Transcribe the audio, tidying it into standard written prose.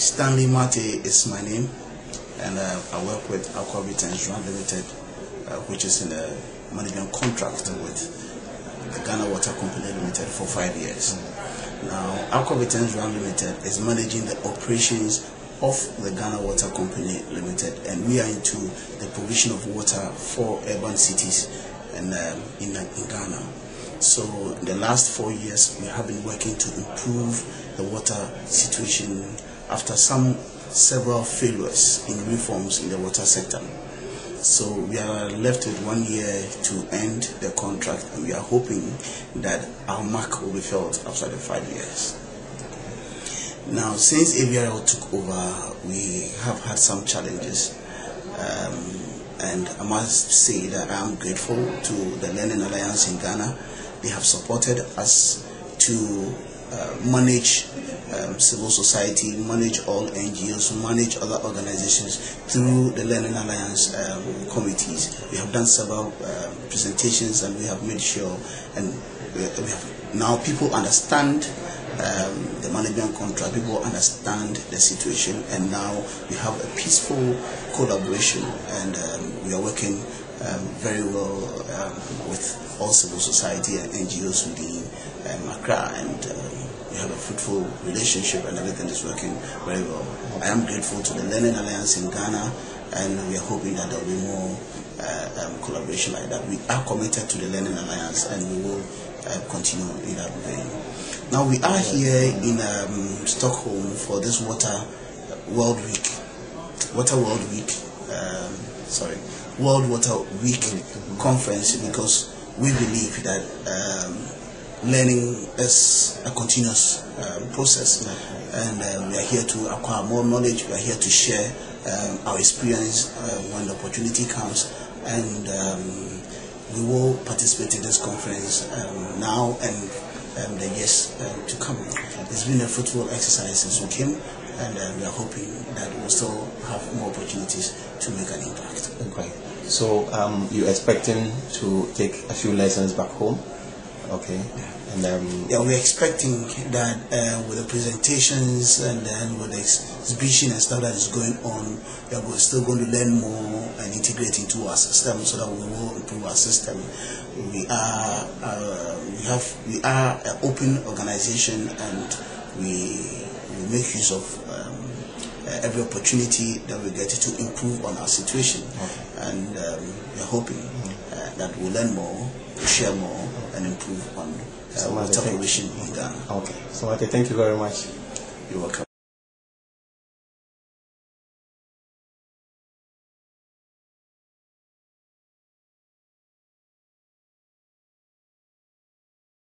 Stanley Martey is my name, and I work with Aqua Vitens Rand Limited, which is in a management contract with the Ghana Water Company Limited for 5 years. Now, Aqua Vitens Rand Limited is managing the operations of the Ghana Water Company Limited, and we are into the provision of water for urban cities and in Ghana. So in the last 4 years, we have been working to improve the water situation after several failures in reforms in the water sector. So we are left with 1 year to end the contract, and we are hoping that our mark will be felt after the 5 years. Now, since AVRL took over, we have had some challenges. And I must say that I am grateful to the Learning Alliance in Ghana. They have supported us to manage civil society, manage all NGOs, manage other organizations through the Learning Alliance committees. We have done several presentations, and we have made sure, and now people understand the management contract, people understand the situation, and now we have a peaceful collaboration, and we are working very well with all civil society and NGOs within Macra, and we have a fruitful relationship, and everything is working very well. I am grateful to the Learning Alliance in Ghana, and we are hoping that there will be more collaboration like that. We are committed to the Learning Alliance, and we will continue in that vein. Now, we are here in Stockholm for this World Water Week conference, because we believe that learning is a continuous process, and we are here to acquire more knowledge. We are here to share our experience when the opportunity comes, and we will participate in this conference now and the years to come. It's been a fruitful exercise since we came, and we are hoping that we'll still have more opportunities to make an impact. Okay. So you're expecting to take a few lessons back home? Okay. Yeah. And yeah, we're expecting that with the presentations and then with the exhibition and stuff that is going on, that we're still going to learn more and integrate into our system so that we will improve our system. We are an open organization, and we make use of every opportunity that we get to improve on our situation. Okay. And we're hoping that we'll learn more, share more, and improve on the situation in Ghana. Okay. So, Mate, thank you very much. You're welcome.